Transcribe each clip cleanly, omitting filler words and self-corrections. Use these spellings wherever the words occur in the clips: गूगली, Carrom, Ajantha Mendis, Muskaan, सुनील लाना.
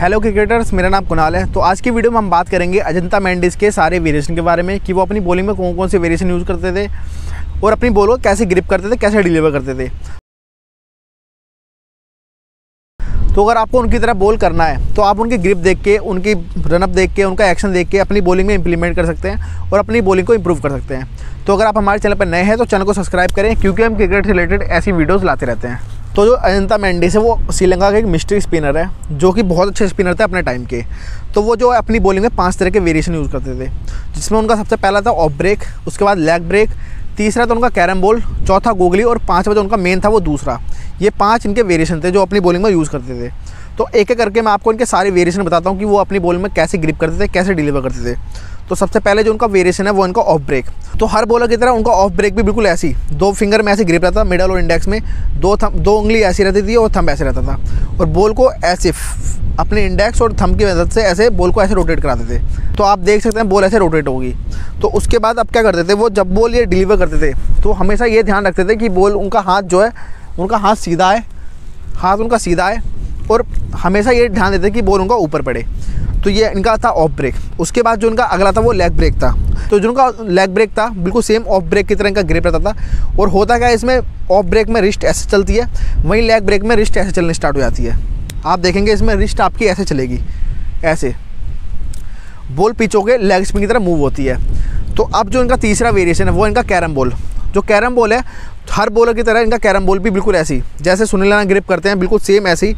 Hello cricketers, मेरा नाम कुणाल है। तो आज की वीडियो में हम बात करेंगे अजंता मेंडिस के सारे वेरिएशन के बारे में कि वो अपनी बॉलिंग में कौन कौन से वेरिएशन यूज़ करते थे और अपनी बॉल को कैसे ग्रिप करते थे, कैसे डिलीवर करते थे। तो अगर आपको उनकी तरह बॉल करना है तो आप उनकी ग्रिप देख के, उनकी रनअप देख के, उनका एक्शन देख के अपनी बॉलिंग में इंप्लीमेंट कर सकते हैं और अपनी बॉलिंग को इंप्रूव कर सकते हैं। तो अगर आप हमारे चैनल पर नए हैं तो चैनल को सब्सक्राइब करें, क्योंकि हम क्रिकेट से रिलेटेड ऐसी वीडियोज़ लाते रहते हैं। तो जो अजंता मेंडिस है वो श्रीलंका के एक मिस्ट्री स्पिनर है, जो कि बहुत अच्छे स्पिनर थे अपने टाइम के। तो वो जो अपनी बॉलिंग में 5 तरह के वेरिएशन यूज़ करते थे, जिसमें उनका सबसे पहला था ऑफ ब्रेक, उसके बाद लेग ब्रेक, तीसरा था उनका कैरम बॉल, चौथा गोगली और पाँचवा जो उनका मेन था वो दूसरा। ये 5 इनके वेरिएशन थे जो अपनी बॉलिंग में यूज़ करते थे। तो एक एक करके मैं आपको इनके सारे वेरिएशन बताता हूँ कि वो अपनी बॉलिंग में कैसे ग्रिप करते थे, कैसे डिलीवर करते थे। तो सबसे पहले जो उनका वेरिएशन है वो इनका ऑफ ब्रेक। तो हर बॉलर की तरह उनका ऑफ ब्रेक भी बिल्कुल ऐसी 2 फिंगर में ऐसे ग्रिप रहता, मिडल और इंडेक्स में, 2 उंगली ऐसी रहती थी और थंब ऐसे रहता था, और बॉल को ऐसे अपने इंडेक्स और थंब की मदद से ऐसे बॉल को ऐसे रोटेट कराते थे। तो आप देख सकते हैं बॉल ऐसे रोटेट होगी। तो उसके बाद अब क्या करते थे वो, जब बॉल ये डिलीवर करते थे तो हमेशा ये ध्यान रखते थे कि बॉल उनका हाथ जो है, उनका हाथ सीधा है, हाथ उनका सीधा है, और हमेशा ये ध्यान देते कि बॉल उनका ऊपर पड़े। तो ये इनका था ऑफ ब्रेक। उसके बाद जो इनका अगला था वो लेग ब्रेक था। तो जो उनका लेग ब्रेक था बिल्कुल सेम ऑफ ब्रेक की तरह इनका ग्रिप रहता था। और होता क्या है, इसमें ऑफ ब्रेक में रिस्ट ऐसे चलती है, वहीं लेग ब्रेक में रिस्ट ऐसे चलने स्टार्ट हो जाती है। आप देखेंगे इसमें रिस्ट आपकी ऐसे चलेगी, ऐसे बॉल पिच होके लेग स्पिन की तरह मूव होती है। तो अब जो इनका तीसरा वेरिएशन है वो इनका कैरम बॉल। जो कैरम बॉल है, हर बॉलर की तरह इनका कैरम बॉल भी बिल्कुल ऐसी जैसे सुनील लाना ग्रिप करते हैं, बिल्कुल सेम ऐसी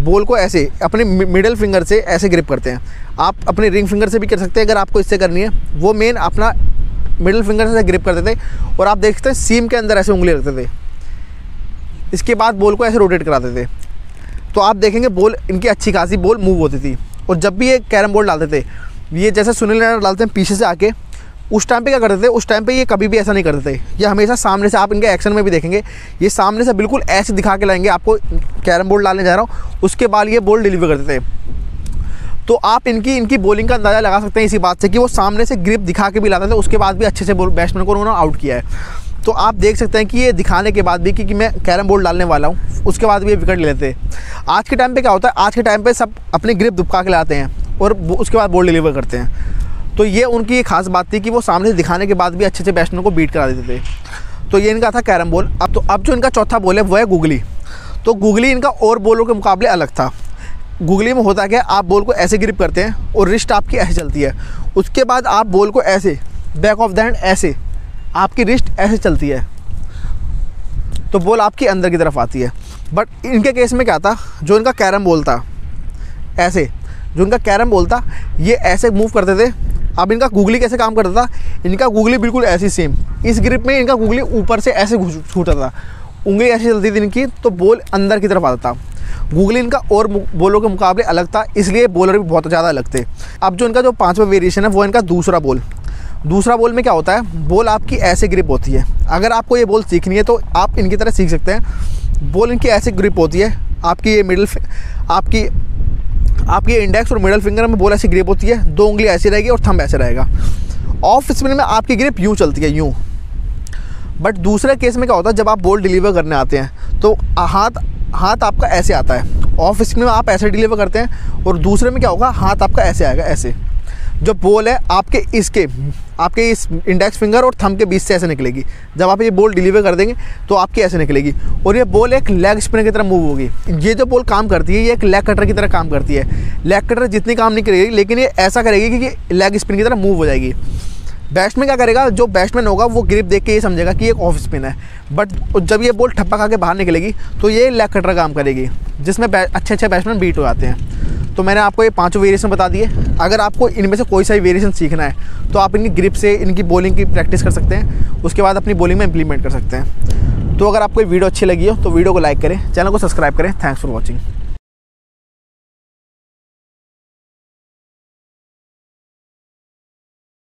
बॉल को ऐसे अपने मिडिल फिंगर से ऐसे ग्रिप करते हैं। आप अपने रिंग फिंगर से भी कर सकते हैं अगर आपको इससे करनी है। वो मेन अपना मिडिल फिंगर से ग्रिप करते थे और आप देखते हैं सीम के अंदर ऐसे उंगली रखते थे। इसके बाद बॉल को ऐसे रोटेट कराते थे। तो आप देखेंगे बॉल इनकी अच्छी खासी बॉल मूव होती थी। और जब भी ये कैरम बॉल डालते थे, ये जैसे सुनील लाना डालते हैं पीछे से आके, उस टाइम पे क्या करते थे, उस टाइम पे ये कभी भी ऐसा नहीं करते थे। ये हमेशा सामने से, आप इनके एक्शन में भी देखेंगे ये सामने से बिल्कुल ऐसे दिखा के लाएंगे आपको, कैरम बॉल डालने जा रहा हूँ, उसके बाद ये बॉल डिलीवर करते थे। तो आप इनकी बॉलिंग का अंदाज़ा लगा सकते हैं इसी बात से कि वो सामने से ग्रिप दिखा के भी लाते थे, उसके बाद भी अच्छे से बैट्समैन को उन्होंने आउट किया है। तो आप देख सकते हैं कि ये दिखाने के बाद भी कि मैं कैरम बॉल डालने वाला हूँ, उसके बाद भी ये विकेट ले लेते हैं। आज के टाइम पर क्या होता है, आज के टाइम पर सब अपनी ग्रिप दुबका के लाते हैं और उसके बाद बॉल डिलीवर करते हैं। तो ये उनकी एक खास बात थी कि वो सामने से दिखाने के बाद भी अच्छे से बैट्समैन को बीट करा देते थे। तो ये इनका था कैरम बॉल। अब जो इनका चौथा बॉल है वो है गूगली। तो गूगली इनका और बॉलों के मुकाबले अलग था। गूगली में होता क्या, आप बॉल को ऐसे ग्रिप करते हैं और रिस्ट आपकी ऐसे चलती है। उसके बाद आप बॉल को ऐसे बैक ऑफ द हैंड, ऐसे आपकी रिस्ट ऐसे चलती है, तो बॉल आपकी अंदर की तरफ आती है। बट इनके केस में क्या था, जो इनका कैरम बॉल था, ऐसे जो इनका कैरम बॉल था ये ऐसे मूव करते थे। अब इनका गूगली कैसे काम करता था, इनका गूगली बिल्कुल ऐसी सेम इस ग्रिप में इनका गूगली ऊपर से ऐसे छूटा था, उंगली ऐसी चलती थी इनकी, तो बॉल अंदर की तरफ आता था। गूगली इनका और बॉलों के मुकाबले अलग था, इसलिए बॉलर भी बहुत ज़्यादा अलग थे। अब जो इनका जो 5वां वेरिएशन है वो इनका दूसरा बॉल। दूसरा बॉल में क्या होता है, बॉल आपकी ऐसे ग्रिप होती है। अगर आपको ये बॉल सीखनी है तो आप इनकी तरह सीख सकते हैं। बॉल इनकी ऐसे ग्रिप होती है, आपकी ये मिडिल, आपकी इंडेक्स और मिडल फिंगर में बॉल ऐसी ग्रिप होती है, 2 उंगली ऐसी रहेगी और थंब ऐसे रहेगा। ऑफ स्पिन में आपकी ग्रिप यूँ चलती है, यूँ। बट दूसरे केस में क्या होता है, जब आप बॉल डिलीवर करने आते हैं तो हाथ आपका ऐसे आता है। ऑफ स्पिन में आप ऐसे डिलीवर करते हैं और दूसरे में क्या होगा, हाथ आपका ऐसे आएगा, ऐसे। जब बॉल है आपके इस इंडेक्स फिंगर और थंब के बीच से ऐसे निकलेगी। जब आप ये बॉल डिलीवर कर देंगे तो आपकी ऐसे निकलेगी और ये बॉल एक लेग स्पिनर की तरह मूव होगी। ये जो बॉल काम करती है ये एक लेग कटर की तरह काम करती है। लेग कटर जितनी काम नहीं करेगी, लेकिन ये ऐसा करेगी कि लेग स्पिन की तरह मूव हो जाएगी। बैट्समैन क्या करेगा, जो बैट्समैन होगा वो ग्रिप देख के ये समझेगा कि एक ऑफ स्पिन है। बट जब ये बॉल ठप्पा खा के बाहर निकलेगी तो ये लेग कटर काम करेगी, जिसमें अच्छे बैट्समैन बीट हो जाते हैं। तो मैंने आपको ये 5 वेरिएशन बता दिए। अगर आपको इनमें से कोई सा भी वेरिएशन सीखना है तो आप इनकी ग्रिप से इनकी बॉलिंग की प्रैक्टिस कर सकते हैं, उसके बाद अपनी बॉलिंग में इंप्लीमेंट कर सकते हैं। तो अगर आपको ये वीडियो अच्छी लगी हो तो वीडियो को लाइक करें, चैनल को सब्सक्राइब करें। Thanks for watching.